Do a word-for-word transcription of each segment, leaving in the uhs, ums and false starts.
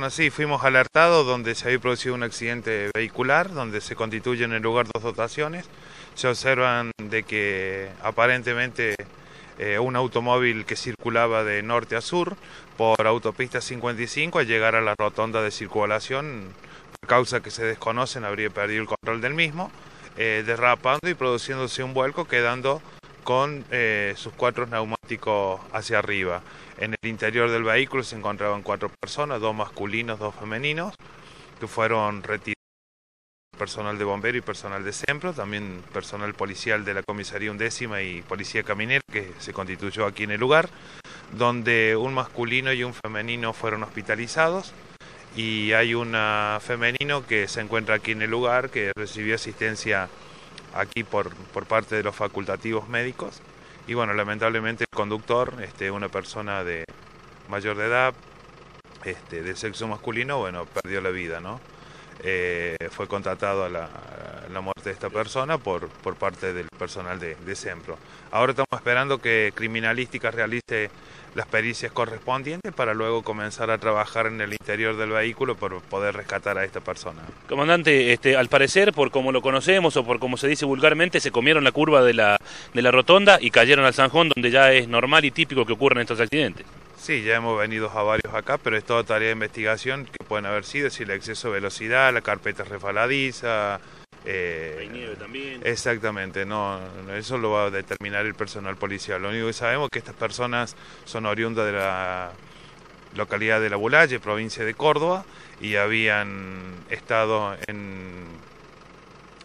Bueno, sí, fuimos alertados donde se había producido un accidente vehicular, donde se constituyen en el lugar dos dotaciones. Se observan de que aparentemente eh, un automóvil que circulaba de norte a sur por Autopista cincuenta y cinco al llegar a la rotonda de circulación, por causa que se desconocen, habría perdido el control del mismo, eh, derrapando y produciéndose un vuelco, quedando con eh, sus cuatro neumáticos hacia arriba. En el interior del vehículo se encontraban cuatro personas, dos masculinos, dos femeninos, que fueron retirados por personal de bombero y personal de CEMPRO, también personal policial de la comisaría undécima y policía caminera, que se constituyó aquí en el lugar, donde un masculino y un femenino fueron hospitalizados, y hay un femenino que se encuentra aquí en el lugar, que recibió asistencia aquí por, por parte de los facultativos médicos. Y bueno, lamentablemente el conductor, este, una persona de mayor de edad, este, de sexo masculino, bueno, perdió la vida, ¿no? Eh, fue contratado a la, a la muerte de esta persona por, por parte del personal de, de CEMPRO. Ahora estamos esperando que Criminalística realice las pericias correspondientes para luego comenzar a trabajar en el interior del vehículo por poder rescatar a esta persona. Comandante, este, al parecer, por como lo conocemos o por como se dice vulgarmente, se comieron la curva de la, de la rotonda y cayeron al zanjón, donde ya es normal y típico que ocurran estos accidentes. Sí, ya hemos venido a varios acá, pero es toda tarea de investigación que pueden haber sido, si el exceso de velocidad, la carpeta resbaladiza. Eh, Hay nieve también. Exactamente, no, eso lo va a determinar el personal policial. Lo único que sabemos es que estas personas son oriundas de la localidad de Laboulaye, provincia de Córdoba, y habían estado en,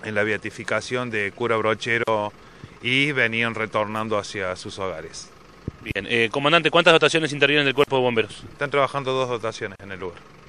en la beatificación de Cura Brochero y venían retornando hacia sus hogares. Bien, eh, comandante, ¿cuántas dotaciones intervienen del cuerpo de bomberos? Están trabajando dos dotaciones en el lugar.